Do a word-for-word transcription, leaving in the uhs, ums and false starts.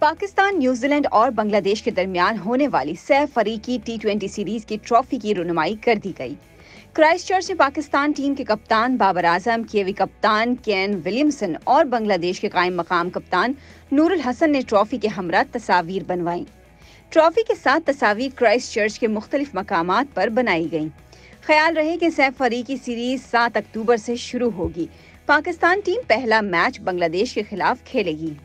Pakistan, New Zealand और बांग्लादेश के दरमियान होने वाली सैफ अफ्रीकी टी ट्वेंटी सीरीज की ट्रॉफी की रुनुमाई कर दी गई। क्राइस्टचर्च में पाकिस्तान टीम के कप्तान बाबर आजम, कीवी कप्तान केन विलियमसन और बांग्लादेश के कायम मकाम कप्तान नूरुल हसन ने ट्रॉफी के हमरा तस्वीर बनवाई। ट्रॉफी के साथ तस्वीर क्राइस्टचर्च के मुख्तलिफ मकामात पर बनाई गई। ख्याल रहे कि सैफ अफ्रीकी सीरीज सात अक्टूबर से शुरू होगी। पाकिस्तान टीम पहला मैच बांग्लादेश के खिलाफ खेलेगी।